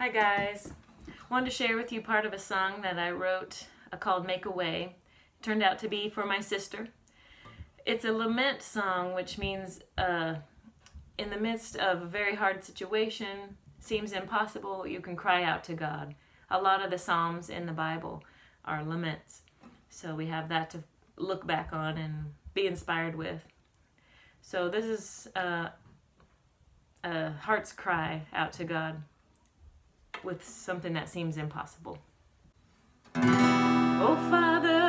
Hi guys, wanted to share with you part of a song that I wrote called Make a Way. It turned out to be for my sister. It's a lament song, which means in the midst of a very hard situation, seems impossible, you can cry out to God. A lot of the Psalms in the Bible are laments, so we have that to look back on and be inspired with. So this is a heart's cry out to God with something that seems impossible. Oh Father,